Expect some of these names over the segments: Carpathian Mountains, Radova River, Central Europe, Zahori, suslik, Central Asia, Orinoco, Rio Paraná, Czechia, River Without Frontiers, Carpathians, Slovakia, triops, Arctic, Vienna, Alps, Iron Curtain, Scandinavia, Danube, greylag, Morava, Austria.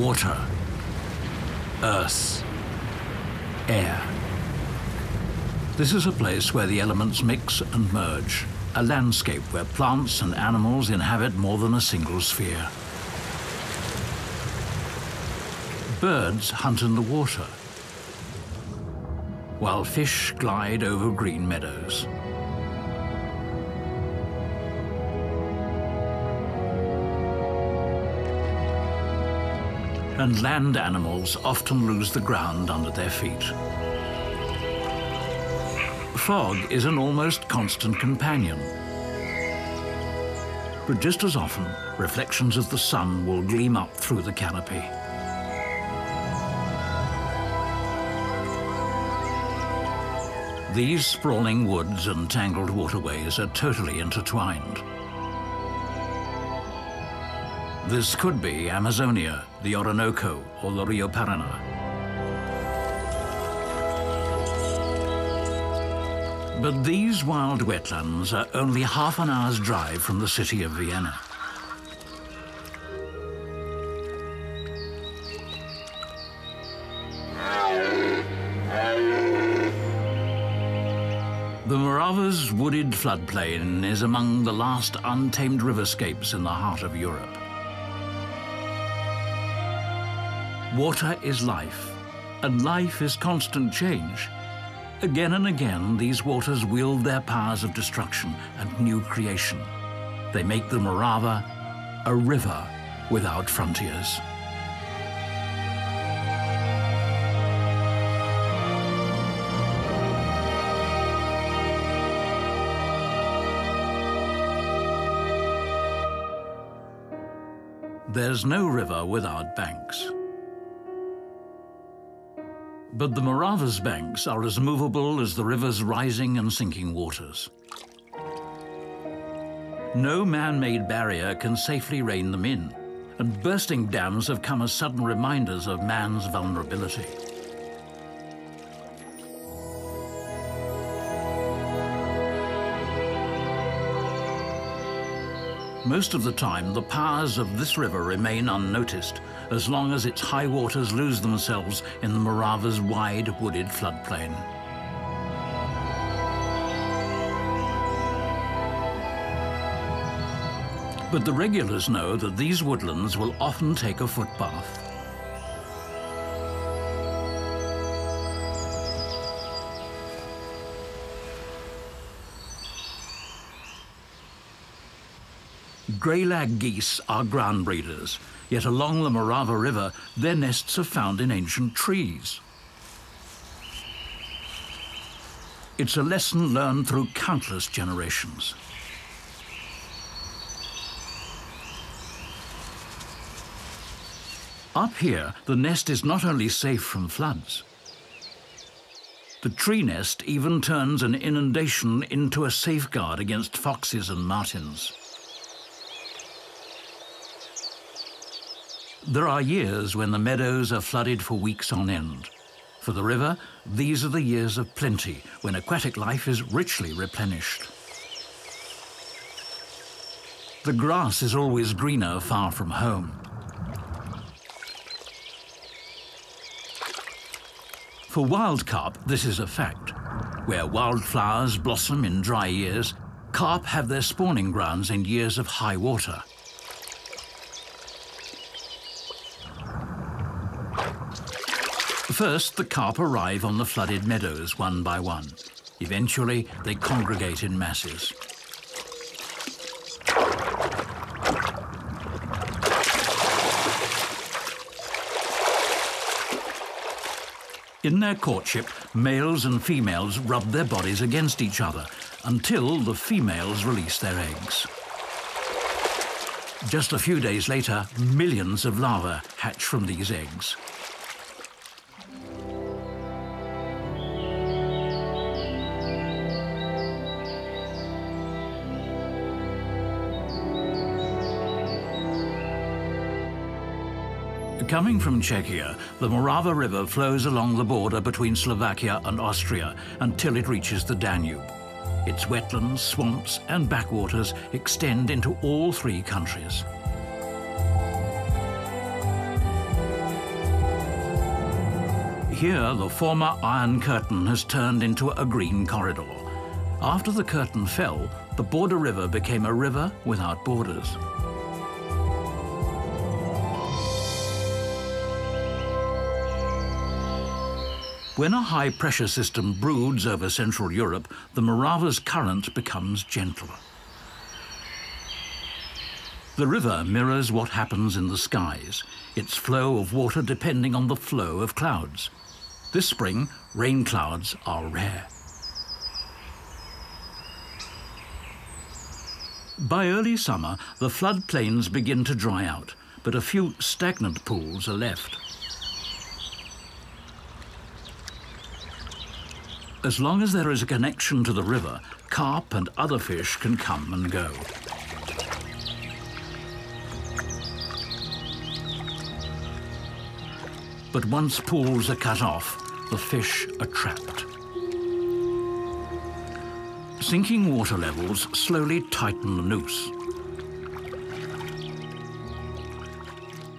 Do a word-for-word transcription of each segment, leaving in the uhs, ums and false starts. water, earth, air. This is a place where the elements mix and merge, a landscape where plants and animals inhabit more than a single sphere. Birds hunt in the water, while fish glide over green meadows. And land animals often lose the ground under their feet. Fog is an almost constant companion. But just as often, reflections of the sun will gleam up through the canopy. These sprawling woods and tangled waterways are totally intertwined. This could be Amazonia, the Orinoco, or the Rio Paraná. But these wild wetlands are only half an hour's drive from the city of Vienna. The Morava's wooded floodplain is among the last untamed riverscapes in the heart of Europe. Water is life, and life is constant change. Again and again, these waters wield their powers of destruction and new creation. They make the Morava a river without frontiers. There's no river without banks. But the Morava's banks are as movable as the river's rising and sinking waters. No man-made barrier can safely rein them in, and bursting dams have come as sudden reminders of man's vulnerability. Most of the time, the powers of this river remain unnoticed as long as its high waters lose themselves in the Morava's wide wooded floodplain. But the regulars know that these woodlands will often take a footpath. Grey lag geese are ground breeders, yet along the Morava River, their nests are found in ancient trees. It's a lesson learned through countless generations. Up here, the nest is not only safe from floods. The tree nest even turns an inundation into a safeguard against foxes and martins. There are years when the meadows are flooded for weeks on end. For the river, these are the years of plenty, when aquatic life is richly replenished. The grass is always greener far from home. For wild carp, this is a fact. Where wildflowers blossom in dry years, carp have their spawning grounds in years of high water. First, the carp arrive on the flooded meadows one by one. Eventually, they congregate in masses. In their courtship, males and females rub their bodies against each other until the females release their eggs. Just a few days later, millions of larvae hatch from these eggs. Coming from Czechia, the Morava River flows along the border between Slovakia and Austria until it reaches the Danube. Its wetlands, swamps, and backwaters extend into all three countries. Here, the former Iron Curtain has turned into a green corridor. After the curtain fell, the border river became a river without borders. When a high-pressure system broods over Central Europe, the Morava's current becomes gentler. The river mirrors what happens in the skies, its flow of water depending on the flow of clouds. This spring, rain clouds are rare. By early summer, the floodplains begin to dry out, but a few stagnant pools are left. As long as there is a connection to the river, carp and other fish can come and go. But once pools are cut off, the fish are trapped. Sinking water levels slowly tighten the noose.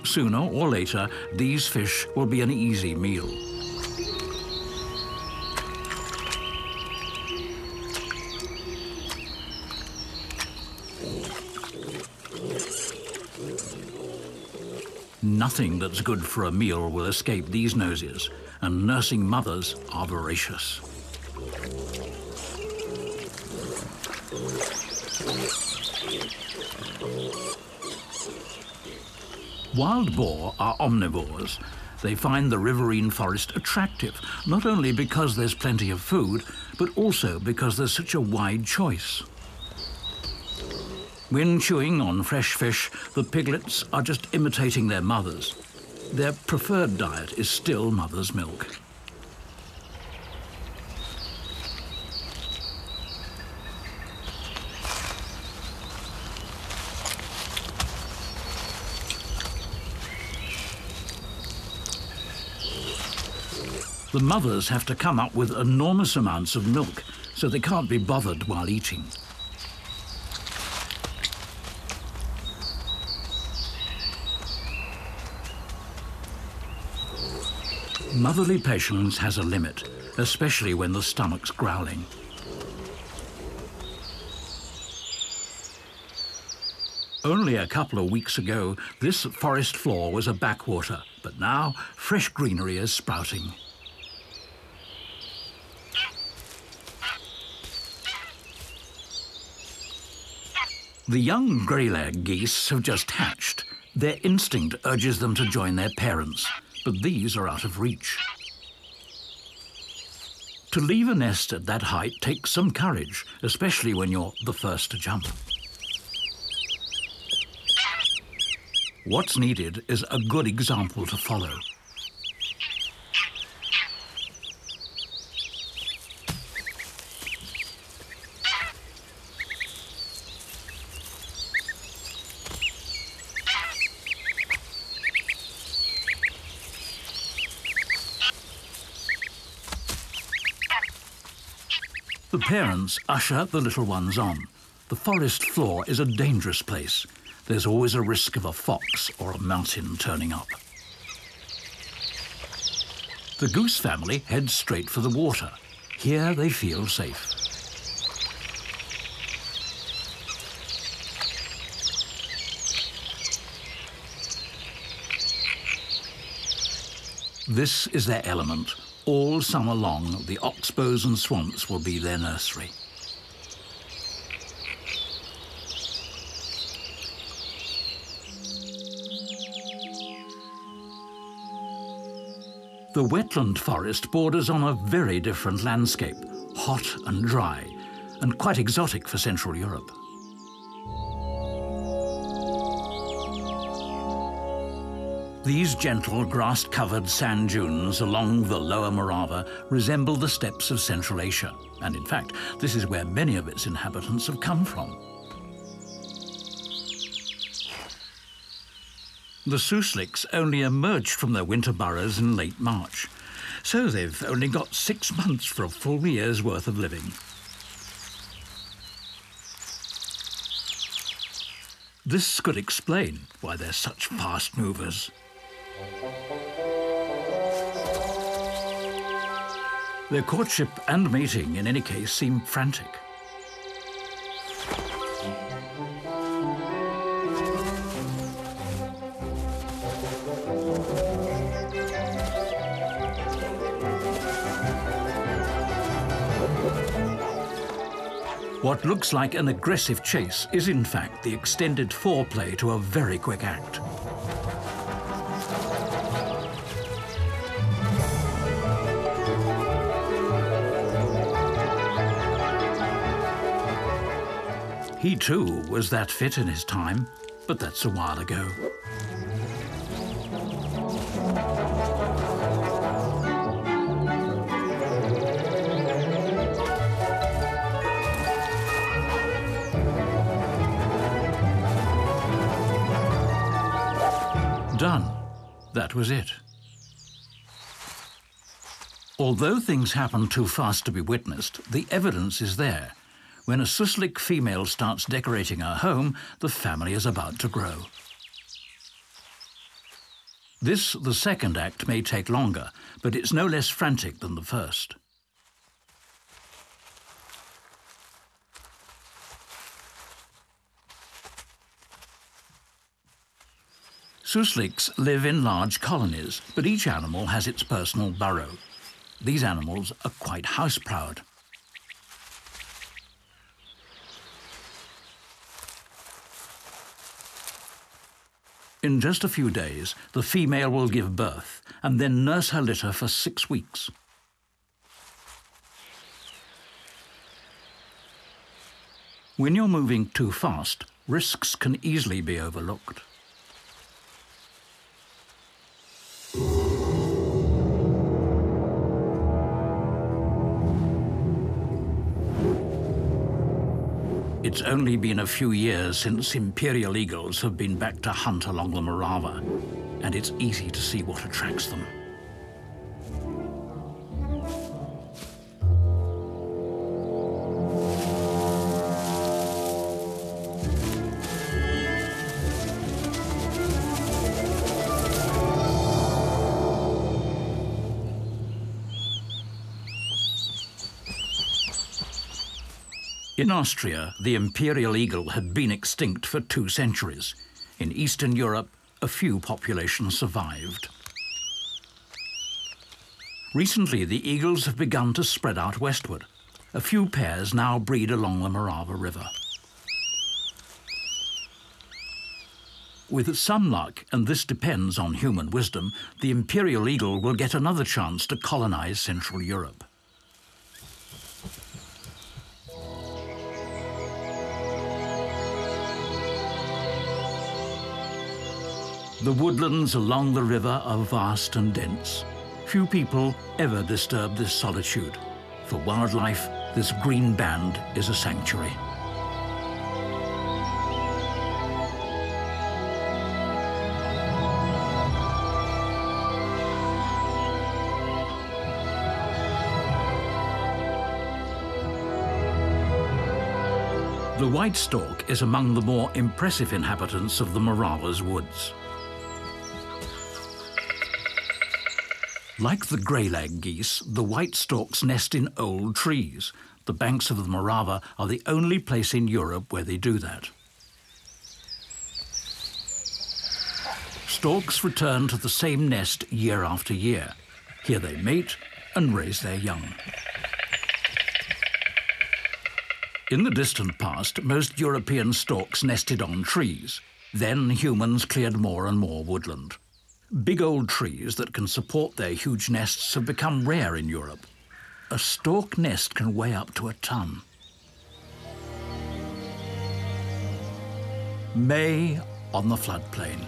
Sooner or later, these fish will be an easy meal. Nothing that's good for a meal will escape these noses, and nursing mothers are voracious. Wild boar are omnivores. They find the riverine forest attractive, not only because there's plenty of food, but also because there's such a wide choice. When chewing on fresh fish, the piglets are just imitating their mothers. Their preferred diet is still mother's milk. The mothers have to come up with enormous amounts of milk, so they can't be bothered while eating. Motherly patience has a limit, especially when the stomach's growling. Only a couple of weeks ago, this forest floor was a backwater, but now fresh greenery is sprouting. The young greylag geese have just hatched. Their instinct urges them to join their parents, but these are out of reach. To leave a nest at that height takes some courage, especially when you're the first to jump. What's needed is a good example to follow. The parents usher the little ones on. The forest floor is a dangerous place. There's always a risk of a fox or a mountain turning up. The goose family heads straight for the water. Here they feel safe. This is their element. All summer long, the oxbows and swamps will be their nursery. The wetland forest borders on a very different landscape, hot and dry, and quite exotic for Central Europe. These gentle, grass-covered sand dunes along the lower Morava resemble the steppes of Central Asia. And in fact, this is where many of its inhabitants have come from. The susliks only emerged from their winter burrows in late March, so they've only got six months for a full year's worth of living. This could explain why they're such fast movers. Their courtship and mating, in any case, seem frantic. What looks like an aggressive chase is, in fact, the extended foreplay to a very quick act. He, too, was that fit in his time, but that's a while ago. Done. That was it. Although things happen too fast to be witnessed, the evidence is there. When a Suslik female starts decorating her home, the family is about to grow. This, the second act, may take longer, but it's no less frantic than the first. Susliks live in large colonies, but each animal has its personal burrow. These animals are quite house-proud. In just a few days, the female will give birth and then nurse her litter for six weeks. When you're moving too fast, risks can easily be overlooked. It's only been a few years since imperial eagles have been back to hunt along the Morava, and it's easy to see what attracts them. In Austria, the imperial eagle had been extinct for two centuries. In Eastern Europe, a few populations survived. Recently, the eagles have begun to spread out westward. A few pairs now breed along the Morava River. With some luck, and this depends on human wisdom, the imperial eagle will get another chance to colonize Central Europe. The woodlands along the river are vast and dense. Few people ever disturb this solitude. For wildlife, this green band is a sanctuary. The white stork is among the more impressive inhabitants of the Morava's woods. Like the greylag geese, the white storks nest in old trees. The banks of the Morava are the only place in Europe where they do that. Storks return to the same nest year after year. Here they mate and raise their young. In the distant past, most European storks nested on trees. Then humans cleared more and more woodland. Big old trees that can support their huge nests have become rare in Europe. A stork nest can weigh up to a ton. May on the floodplain.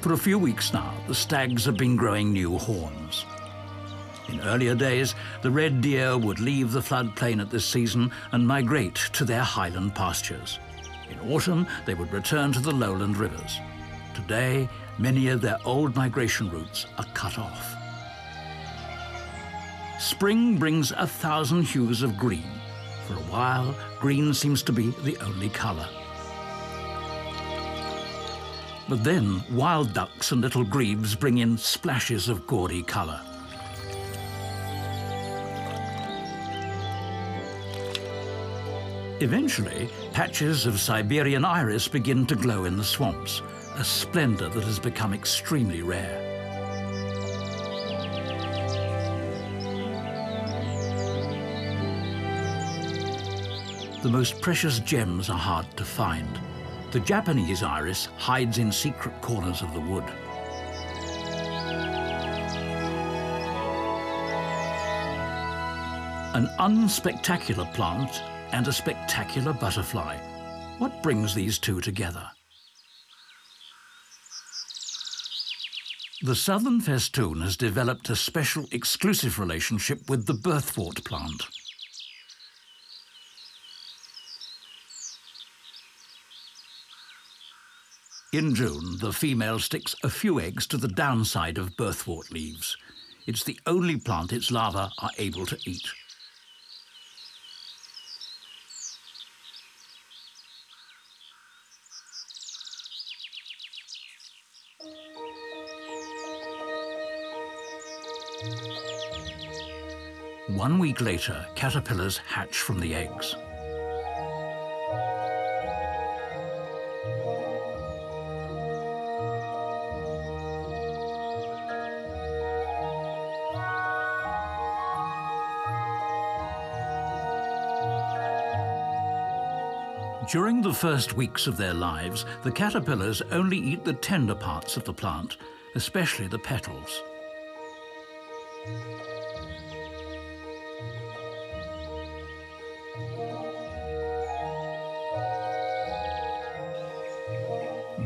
For a few weeks now, the stags have been growing new horns. In earlier days, the red deer would leave the floodplain at this season and migrate to their highland pastures. In autumn, they would return to the lowland rivers. Today, many of their old migration routes are cut off. Spring brings a thousand hues of green. For a while, green seems to be the only colour. But then, wild ducks and little grebes bring in splashes of gaudy colour. Eventually, patches of Siberian iris begin to glow in the swamps, a splendor that has become extremely rare. The most precious gems are hard to find. The Japanese iris hides in secret corners of the wood. An unspectacular plant and a spectacular butterfly. What brings these two together? The southern festoon has developed a special exclusive relationship with the birthwort plant. In June, the female sticks a few eggs to the downside of birthwort leaves. It's the only plant its larvae are able to eat. One week later, caterpillars hatch from the eggs. During the first weeks of their lives, the caterpillars only eat the tender parts of the plant, especially the petals.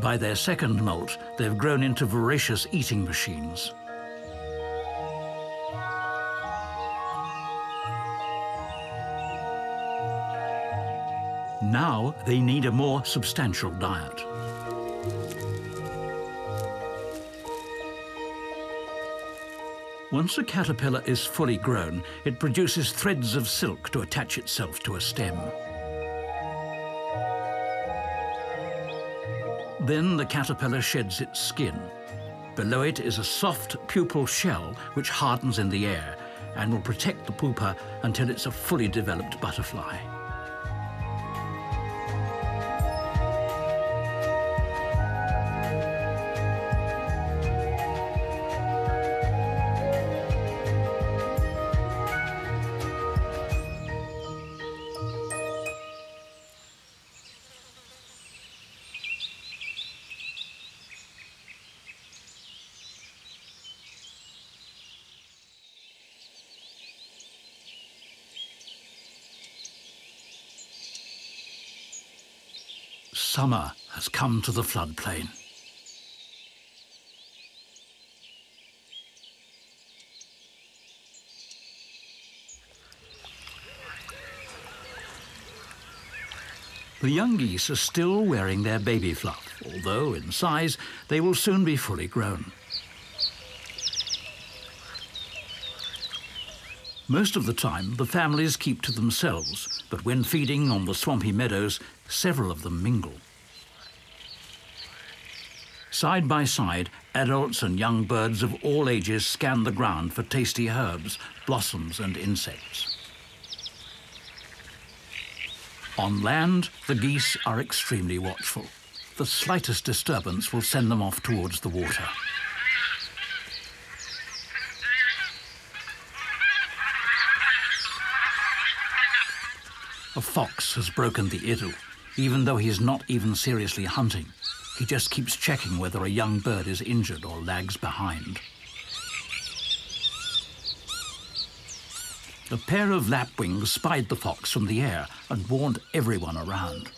By their second molt, they've grown into voracious eating machines. Now they need a more substantial diet. Once a caterpillar is fully grown, it produces threads of silk to attach itself to a stem. Then the caterpillar sheds its skin. Below it is a soft pupal shell which hardens in the air and will protect the pupa until it's a fully developed butterfly. Summer has come to the floodplain. The young geese are still wearing their baby fluff, although in size they will soon be fully grown. Most of the time, the families keep to themselves, but when feeding on the swampy meadows, several of them mingle. Side by side, adults and young birds of all ages scan the ground for tasty herbs, blossoms and insects. On land, the geese are extremely watchful. The slightest disturbance will send them off towards the water. A fox has broken the idyll, even though he's not even seriously hunting. He just keeps checking whether a young bird is injured or lags behind. A pair of lapwings spied the fox from the air and warned everyone around.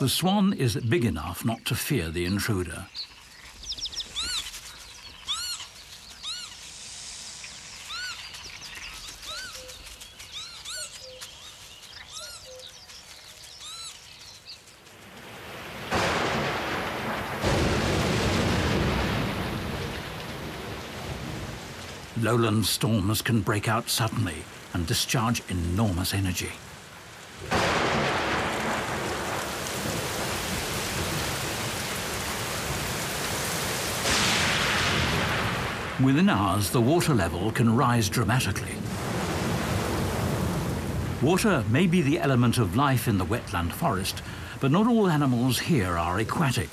The swan is big enough not to fear the intruder. Lowland storms can break out suddenly and discharge enormous energy. Within hours, the water level can rise dramatically. Water may be the element of life in the wetland forest, but not all animals here are aquatic.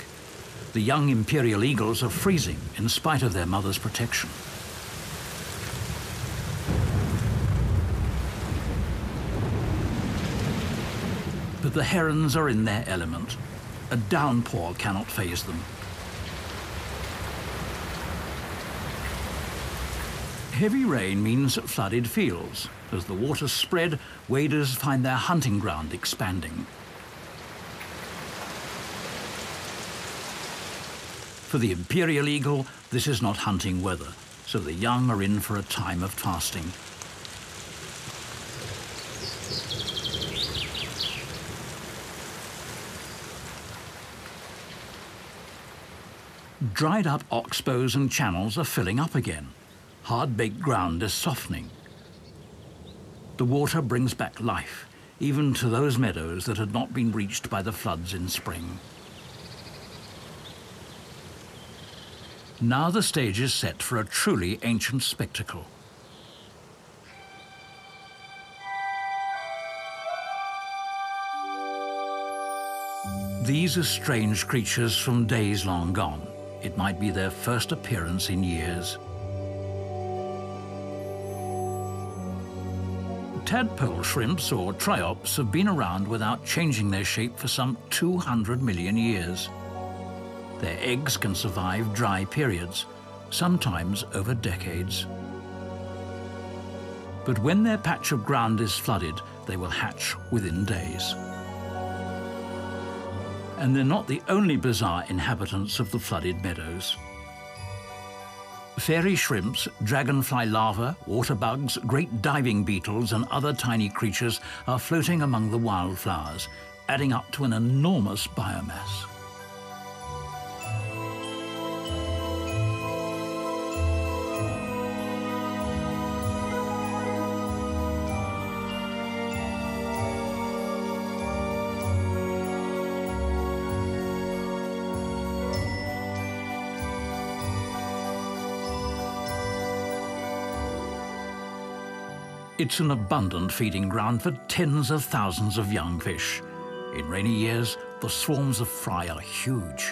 The young imperial eagles are freezing in spite of their mother's protection. But the herons are in their element. A downpour cannot faze them. Heavy rain means flooded fields. As the waters spread, waders find their hunting ground expanding. For the imperial eagle, this is not hunting weather, so the young are in for a time of fasting. Dried up oxbows and channels are filling up again. Hard-baked ground is softening. The water brings back life, even to those meadows that had not been reached by the floods in spring. Now the stage is set for a truly ancient spectacle. These are strange creatures from days long gone. It might be their first appearance in years. Tadpole shrimps, or triops, have been around without changing their shape for some two hundred million years. Their eggs can survive dry periods, sometimes over decades. But when their patch of ground is flooded, they will hatch within days. And they're not the only bizarre inhabitants of the flooded meadows. Fairy shrimps, dragonfly larvae, water bugs, great diving beetles and other tiny creatures are floating among the wildflowers, adding up to an enormous biomass. It's an abundant feeding ground for tens of thousands of young fish. In rainy years, the swarms of fry are huge.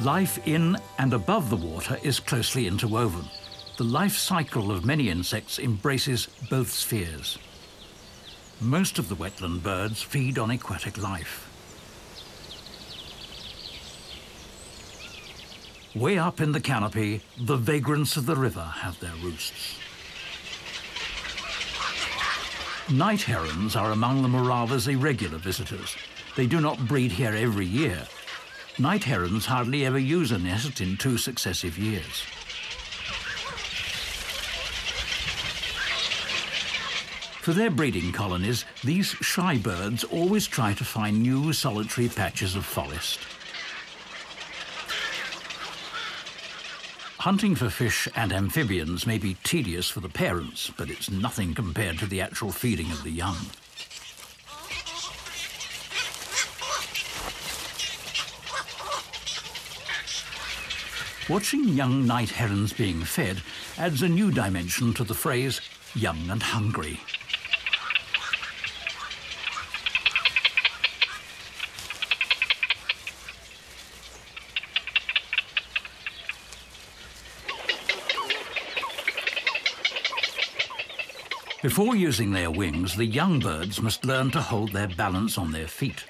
Life in and above the water is closely interwoven. The life cycle of many insects embraces both spheres. Most of the wetland birds feed on aquatic life. Way up in the canopy, the vagrants of the river have their roosts. Night herons are among the Morava's irregular visitors. They do not breed here every year. Night herons hardly ever use a nest in two successive years. For their breeding colonies, these shy birds always try to find new solitary patches of forest. Hunting for fish and amphibians may be tedious for the parents, but it's nothing compared to the actual feeding of the young. Watching young night herons being fed adds a new dimension to the phrase, young and hungry. Before using their wings, the young birds must learn to hold their balance on their feet.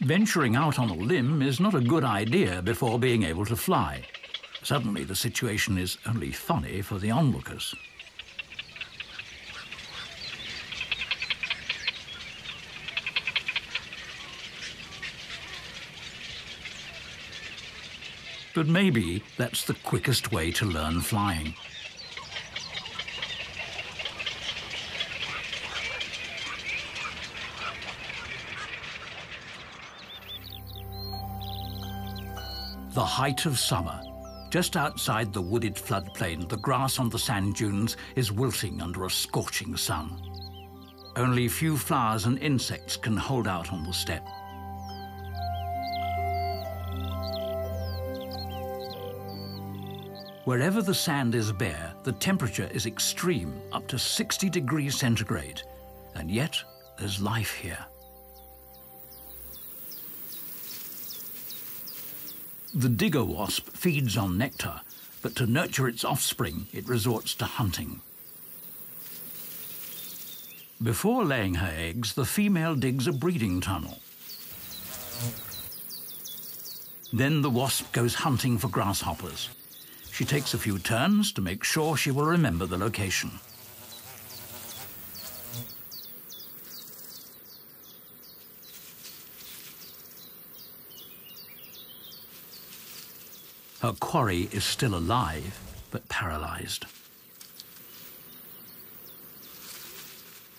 Venturing out on a limb is not a good idea before being able to fly. Suddenly, the situation is only funny for the onlookers. But maybe that's the quickest way to learn flying. The height of summer. Just outside the wooded floodplain, the grass on the sand dunes is wilting under a scorching sun. Only few flowers and insects can hold out on the steppe. Wherever the sand is bare, the temperature is extreme, up to sixty degrees centigrade, and yet there's life here. The digger wasp feeds on nectar, but to nurture its offspring, it resorts to hunting. Before laying her eggs, the female digs a breeding tunnel. Then the wasp goes hunting for grasshoppers. She takes a few turns to make sure she will remember the location. Her quarry is still alive, but paralyzed.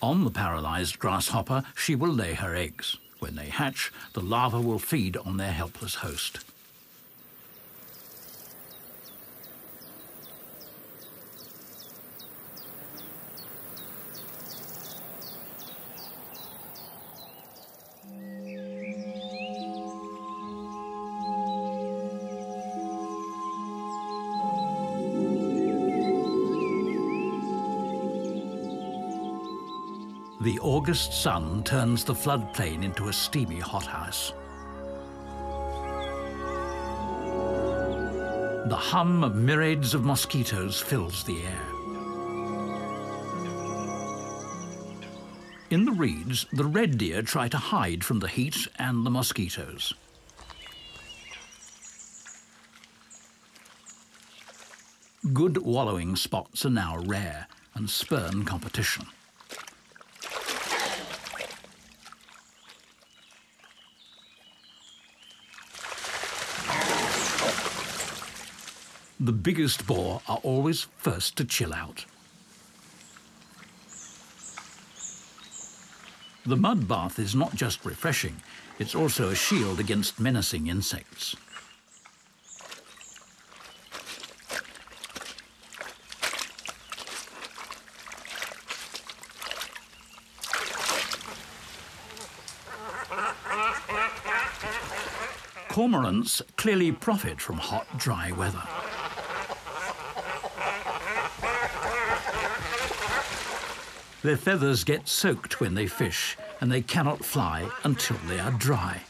On the paralyzed grasshopper, she will lay her eggs. When they hatch, the larvae will feed on their helpless host. The August sun turns the floodplain into a steamy hothouse. The hum of myriads of mosquitoes fills the air. In the reeds, the red deer try to hide from the heat and the mosquitoes. Good wallowing spots are now rare and spurn competition. The biggest boar are always first to chill out. The mud bath is not just refreshing, it's also a shield against menacing insects. Cormorants clearly profit from hot, dry weather. Their feathers get soaked when they fish, and they cannot fly until they are dry.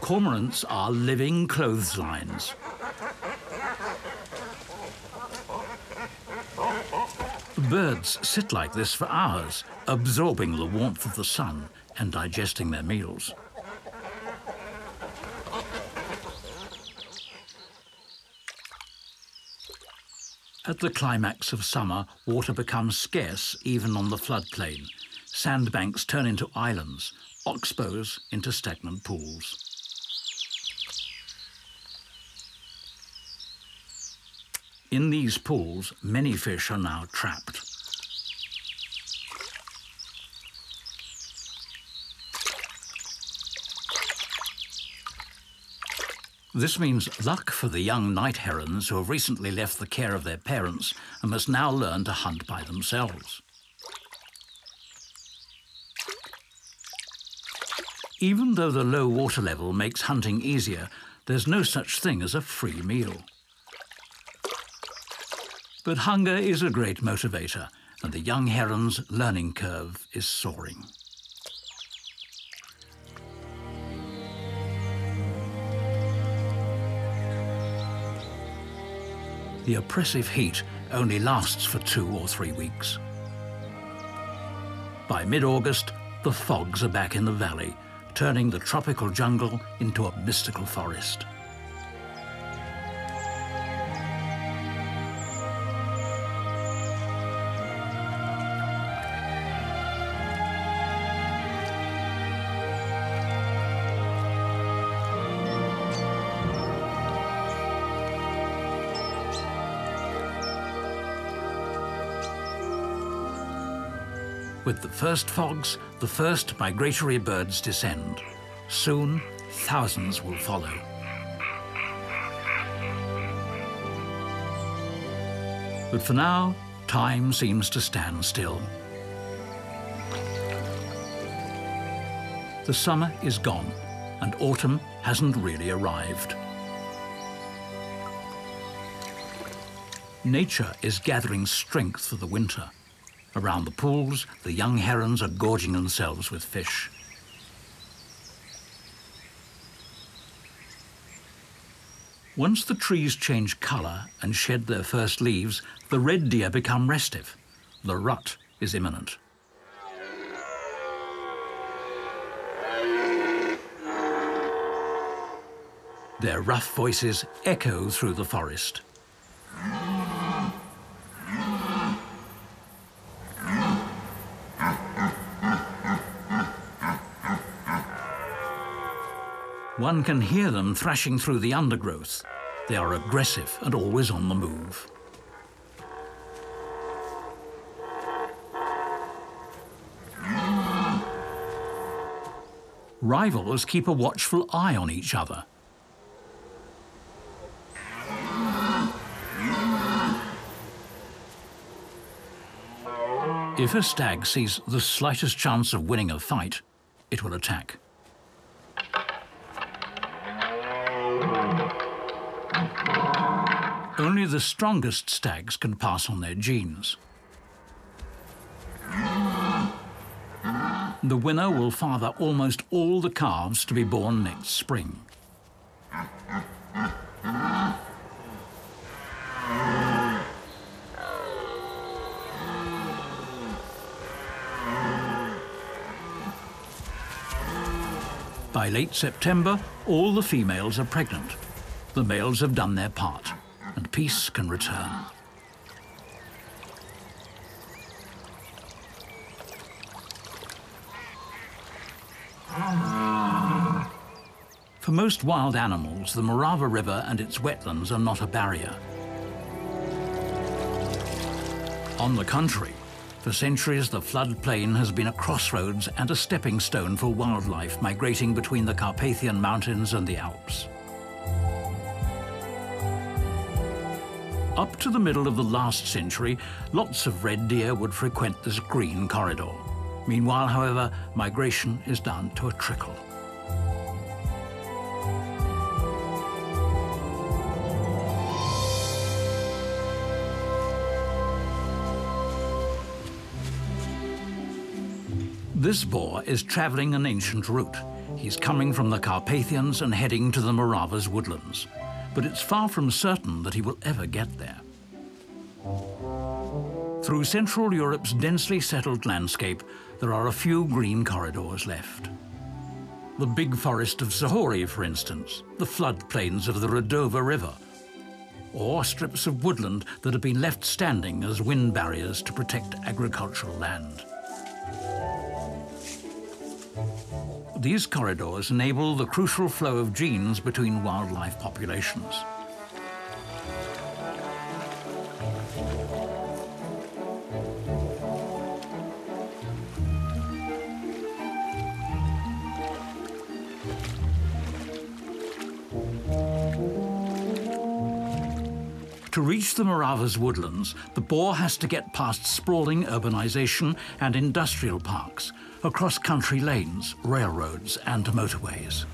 Cormorants are living clotheslines. Birds sit like this for hours, absorbing the warmth of the sun and digesting their meals. At the climax of summer, water becomes scarce even on the floodplain. Sandbanks turn into islands, oxbows into stagnant pools. In these pools, many fish are now trapped. This means luck for the young night herons who have recently left the care of their parents and must now learn to hunt by themselves. Even though the low water level makes hunting easier, there's no such thing as a free meal. But hunger is a great motivator, and the young heron's learning curve is soaring. The oppressive heat only lasts for two or three weeks. By mid-August, the fogs are back in the valley, turning the tropical jungle into a mystical forest. With the first fogs, the first migratory birds descend. Soon, thousands will follow. But for now, time seems to stand still. The summer is gone, and autumn hasn't really arrived. Nature is gathering strength for the winter. Around the pools, the young herons are gorging themselves with fish. Once the trees change colour and shed their first leaves, the red deer become restive. The rut is imminent. Their rough voices echo through the forest. One can hear them thrashing through the undergrowth. They are aggressive and always on the move. Rivals keep a watchful eye on each other. If a stag sees the slightest chance of winning a fight, it will attack. Only the strongest stags can pass on their genes. The winner will father almost all the calves to be born next spring. By late September, all the females are pregnant. The males have done their part, and peace can return. For most wild animals, the Morava River and its wetlands are not a barrier. On the contrary, for centuries the floodplain has been a crossroads and a stepping stone for wildlife migrating between the Carpathian Mountains and the Alps. Up to the middle of the last century, lots of red deer would frequent this green corridor. Meanwhile, however, migration is down to a trickle. This boar is travelling an ancient route. He's coming from the Carpathians and heading to the Morava's woodlands. But it's far from certain that he will ever get there. Through Central Europe's densely settled landscape, there are a few green corridors left. The big forest of Zahori, for instance, the floodplains of the Radova River, or strips of woodland that have been left standing as wind barriers to protect agricultural land. These corridors enable the crucial flow of genes between wildlife populations. To reach the Morava's woodlands, the boar has to get past sprawling urbanization and industrial parks, across country lanes, railroads, and motorways.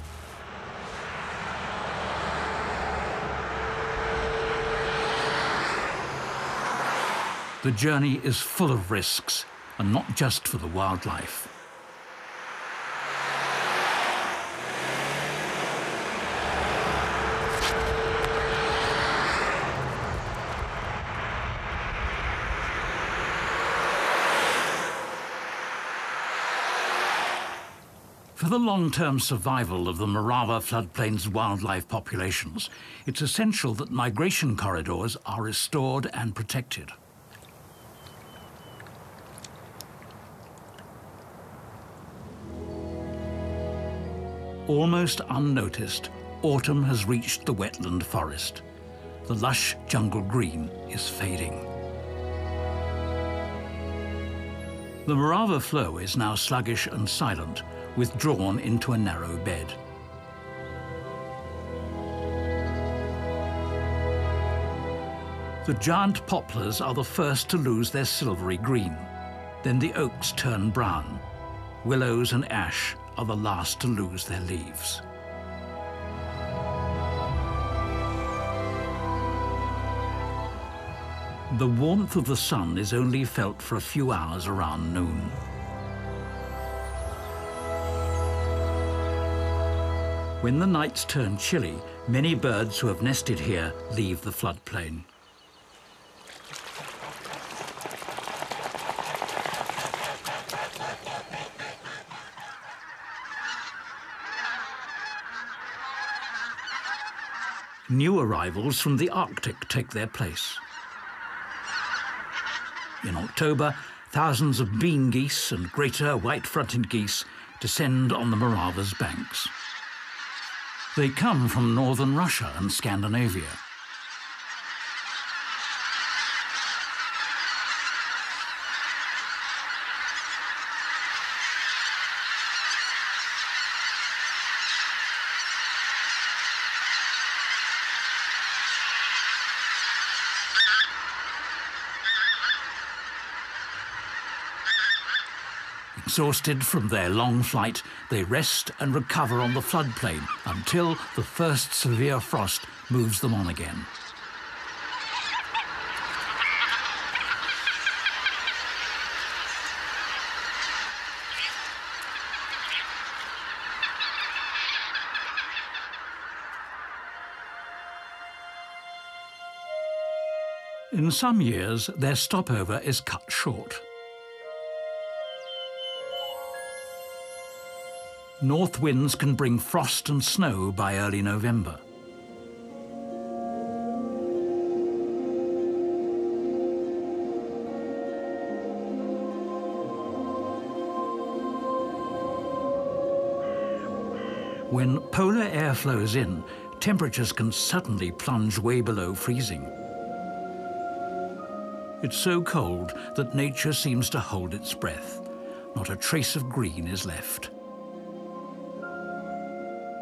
The journey is full of risks, and not just for the wildlife. For the long-term survival of the Morava floodplain's wildlife populations, it's essential that migration corridors are restored and protected. Almost unnoticed, autumn has reached the wetland forest. The lush jungle green is fading. The Morava flow is now sluggish and silent, withdrawn into a narrow bed. The giant poplars are the first to lose their silvery green. Then the oaks turn brown. Willows and ash are the last to lose their leaves. The warmth of the sun is only felt for a few hours around noon. When the nights turn chilly, many birds who have nested here leave the floodplain. New arrivals from the Arctic take their place. In October, thousands of bean geese and greater white-fronted geese descend on the Morava's banks. They come from northern Russia and Scandinavia. Exhausted from their long flight, they rest and recover on the floodplain until the first severe frost moves them on again. In some years, their stopover is cut short. North winds can bring frost and snow by early November. When polar air flows in, temperatures can suddenly plunge way below freezing. It's so cold that nature seems to hold its breath. Not a trace of green is left.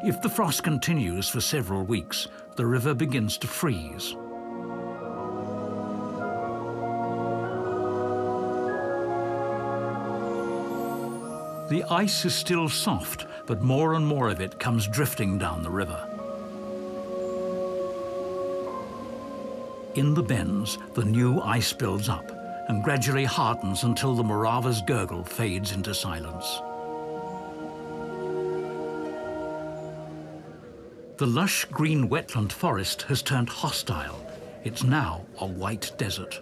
If the frost continues for several weeks, the river begins to freeze. The ice is still soft, but more and more of it comes drifting down the river. In the bends, the new ice builds up and gradually hardens until the Morava's gurgle fades into silence. The lush green wetland forest has turned hostile. It's now a white desert.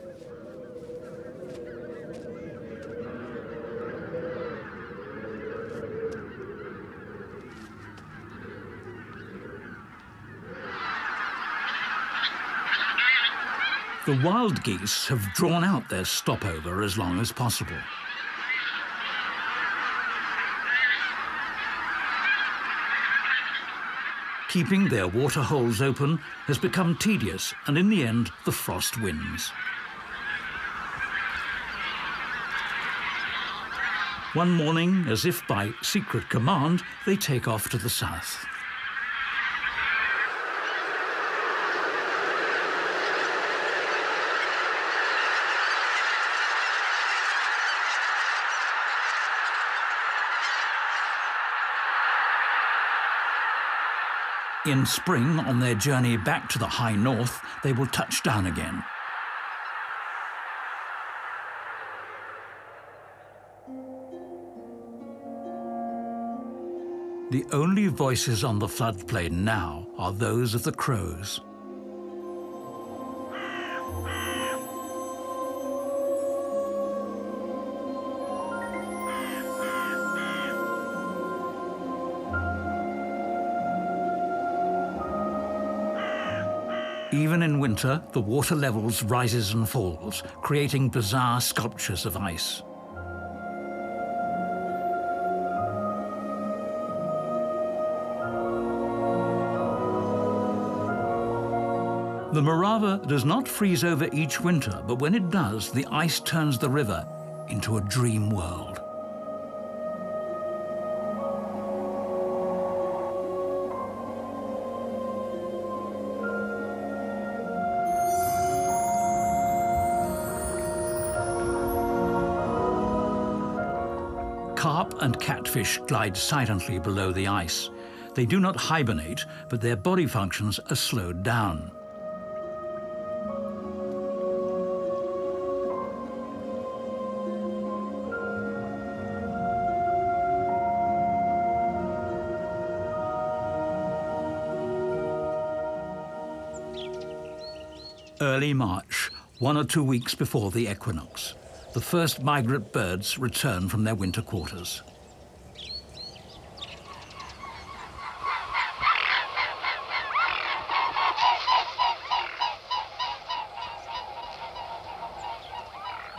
The wild geese have drawn out their stopover as long as possible. Keeping their water holes open has become tedious, and in the end, the frost wins. One morning, as if by secret command, they take off to the south. In spring, on their journey back to the high north, they will touch down again. The only voices on the floodplain now are those of the crows. Even in winter, the water levels rises and falls, creating bizarre sculptures of ice. The Morava does not freeze over each winter, but when it does, the ice turns the river into a dream world. Carp and catfish glide silently below the ice. They do not hibernate, but their body functions are slowed down. Early March, one or two weeks before the equinox, the first migrant birds return from their winter quarters.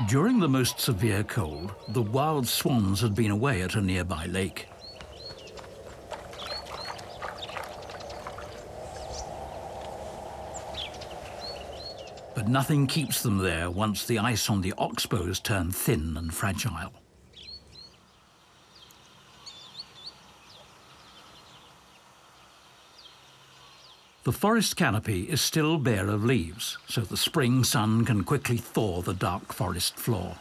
During the most severe cold, the wild swans had been away at a nearby lake. But nothing keeps them there once the ice on the oxbows turn thin and fragile. The forest canopy is still bare of leaves, so the spring sun can quickly thaw the dark forest floor.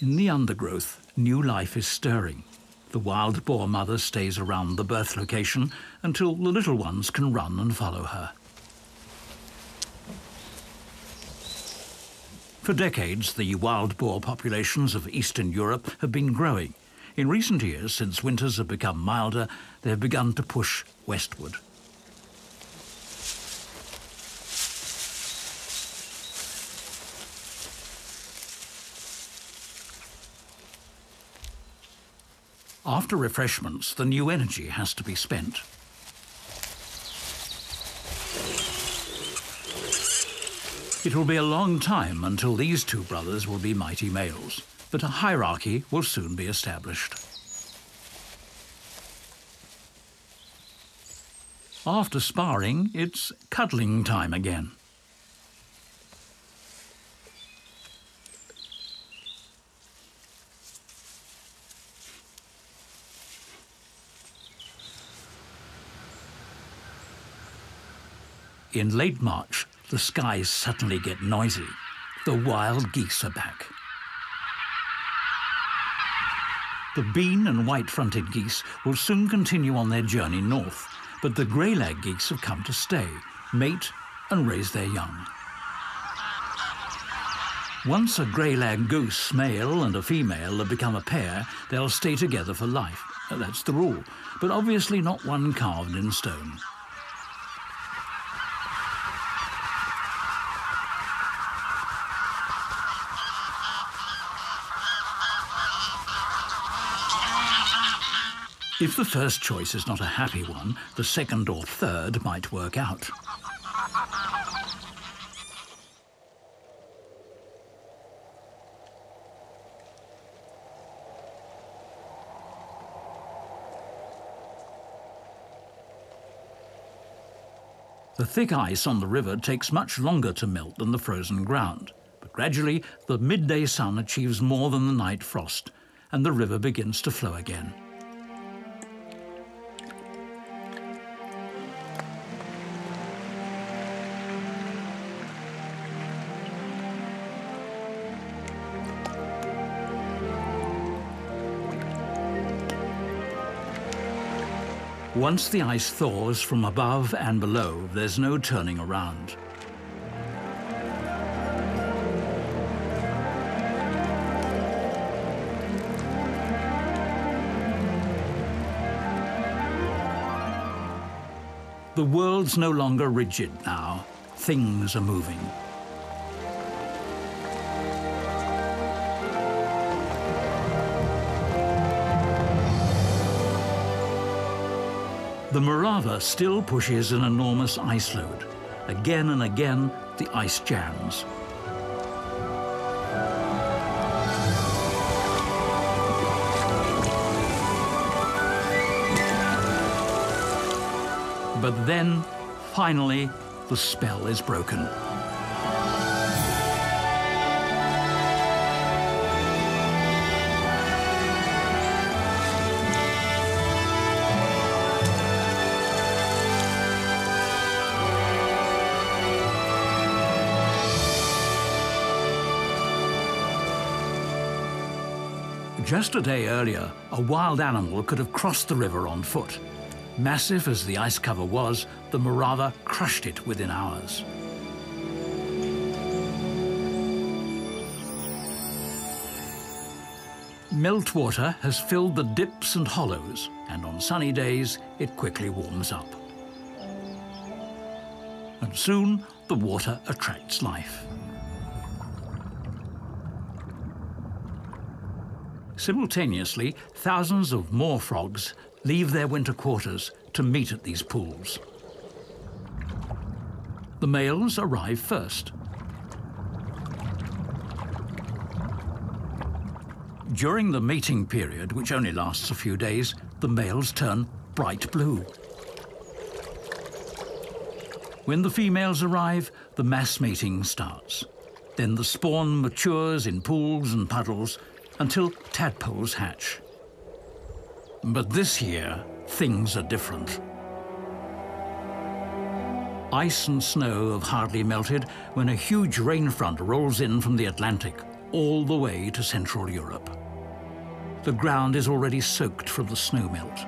In the undergrowth, new life is stirring. The wild boar mother stays around the birth location until the little ones can run and follow her. For decades, the wild boar populations of Eastern Europe have been growing. In recent years, since winters have become milder, they have begun to push westward. After refreshments, the new energy has to be spent. It will be a long time until these two brothers will be mighty males, but a hierarchy will soon be established. After sparring, it's cuddling time again. In late March, the skies suddenly get noisy. The wild geese are back. The bean and white-fronted geese will soon continue on their journey north, but the grey-lag geese have come to stay, mate and raise their young. Once a grey-lag goose male and a female have become a pair, they'll stay together for life. That's the rule, but obviously not one carved in stone. If the first choice is not a happy one, the second or third might work out. The thick ice on the river takes much longer to melt than the frozen ground, but gradually the midday sun achieves more than the night frost, and the river begins to flow again. Once the ice thaws from above and below, there's no turning around. The world's no longer rigid now. Things are moving. The Morava still pushes an enormous ice load. Again and again, the ice jams. But then, finally, the spell is broken. Just a day earlier, a wild animal could have crossed the river on foot. Massive as the ice cover was, the Morava crushed it within hours. Meltwater has filled the dips and hollows, and on sunny days, it quickly warms up. And soon, the water attracts life. Simultaneously, thousands of moor frogs leave their winter quarters to meet at these pools. The males arrive first. During the mating period, which only lasts a few days, the males turn bright blue. When the females arrive, the mass mating starts. Then the spawn matures in pools and puddles, until tadpoles hatch. But this year, things are different. Ice and snow have hardly melted when a huge rain front rolls in from the Atlantic, all the way to Central Europe. The ground is already soaked from the snow melt.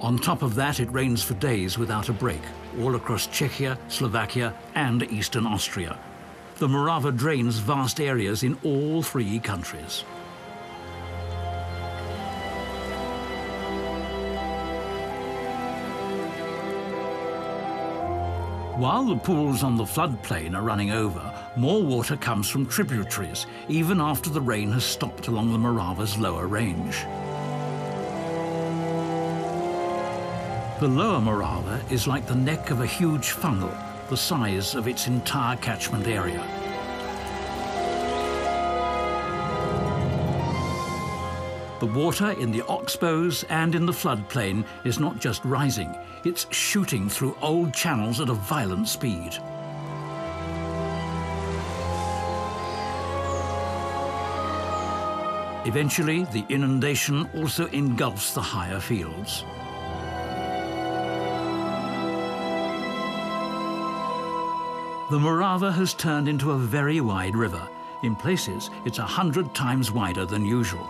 On top of that, it rains for days without a break, all across Czechia, Slovakia, and eastern Austria. The Morava drains vast areas in all three countries. While the pools on the floodplain are running over, more water comes from tributaries, even after the rain has stopped along the Morava's lower range. The lower Morava is like the neck of a huge funnel, the size of its entire catchment area. The water in the oxbows and in the floodplain is not just rising, it's shooting through old channels at a violent speed. Eventually, the inundation also engulfs the higher fields. The Morava has turned into a very wide river. In places, it's a hundred times wider than usual.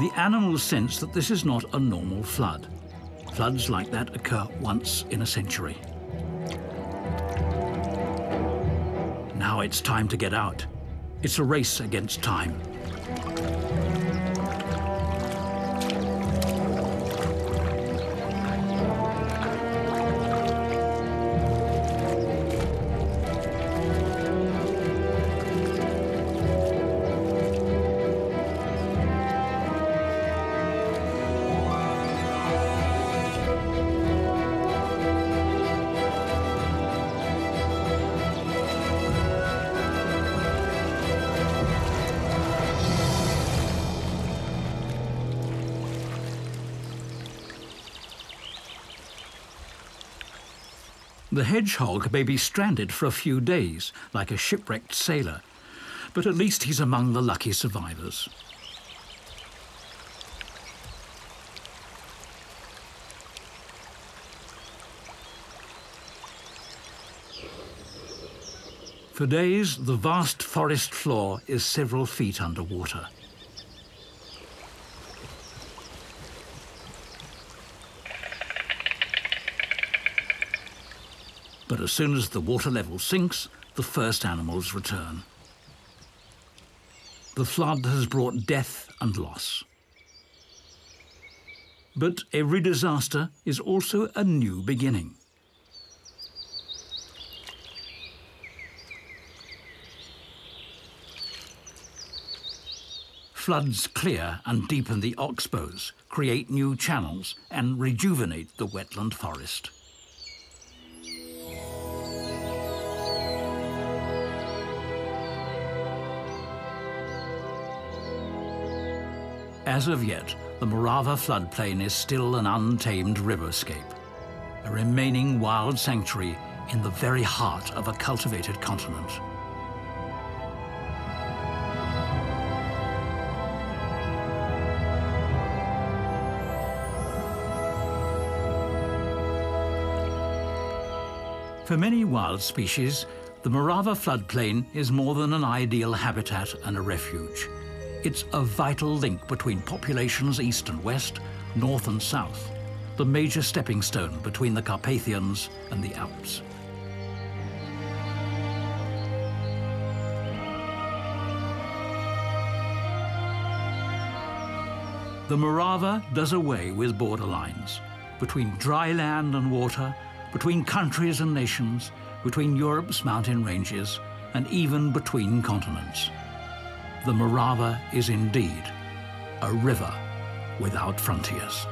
The animals sense that this is not a normal flood. Floods like that occur once in a century. Now it's time to get out. It's a race against time. The hedgehog may be stranded for a few days, like a shipwrecked sailor, but at least he's among the lucky survivors. For days, the vast forest floor is several feet underwater. But as soon as the water level sinks, the first animals return. The flood has brought death and loss. But every disaster is also a new beginning. Floods clear and deepen the oxbows, create new channels, and rejuvenate the wetland forest. As of yet, the Morava floodplain is still an untamed riverscape. a remaining wild sanctuary in the very heart of a cultivated continent. For many wild species, the Morava floodplain is more than an ideal habitat and a refuge. It's a vital link between populations east and west, north and south, the major stepping stone between the Carpathians and the Alps. The Morava does away with borderlines between dry land and water, between countries and nations, between Europe's mountain ranges, and even between continents. The Morava is indeed a river without frontiers.